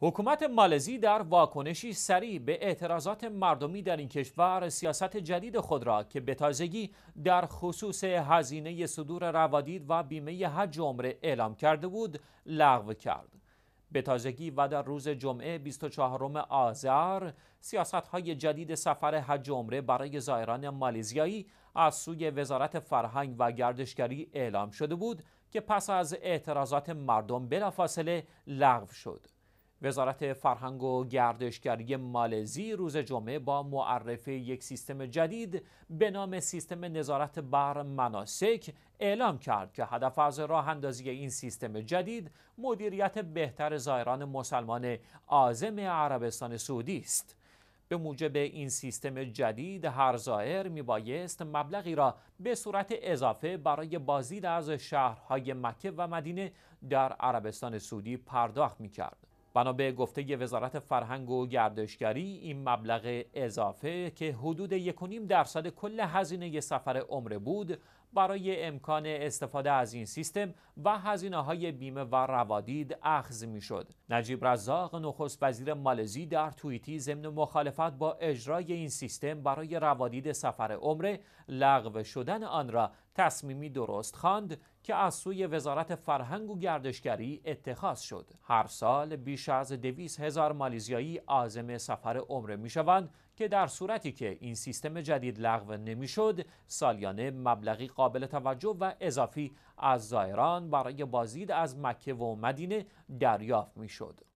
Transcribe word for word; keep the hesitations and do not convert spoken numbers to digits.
حکومت مالزی در واکنشی سریع به اعتراضات مردمی در این کشور سیاست جدید خود را که به تازگی در خصوص هزینه صدور روادید و بیمه حج و عمره اعلام کرده بود لغو کرد. به تازگی و در روز جمعه بیست و چهارم آذر سیاست‌های جدید سفر حج و عمره برای زائران مالزیایی از سوی وزارت فرهنگ و گردشگری اعلام شده بود که پس از اعتراضات مردم بلافاصله لغو شد. وزارت فرهنگ و گردشگری مالزی روز جمعه با معرفی یک سیستم جدید به نام سیستم نظارت بر مناسک اعلام کرد که هدف از راه اندازی این سیستم جدید مدیریت بهتر زائران مسلمان عازم عربستان سعودی است. به موجب این سیستم جدید هر زائر میبایست مبلغی را به صورت اضافه برای بازدید از شهرهای مکه و مدینه در عربستان سعودی پرداخت میکرد. بنا به گفته وزارت فرهنگ و گردشگری این مبلغ اضافه که حدود یک و نیم درصد کل هزینه سفر عمره بود برای امکان استفاده از این سیستم و هزینه‌های بیمه و روادید اخذ می‌شد. نجیب رزاق نخست وزیر مالزی در توییتی ضمن مخالفت با اجرای این سیستم برای روادید سفر عمره لغو شدن آن را تصمیمی درست خواند که از سوی وزارت فرهنگ و گردشگری اتخاذ شد. هر سال بیش از دویست هزار مالزیایی عازم سفر عمره می‌شوند که در صورتی که این سیستم جدید لغو نمی‌شد سالیانه مبلغی قابل توجه و اضافی از زائران برای بازدید از مکه و مدینه دریافت می‌شد.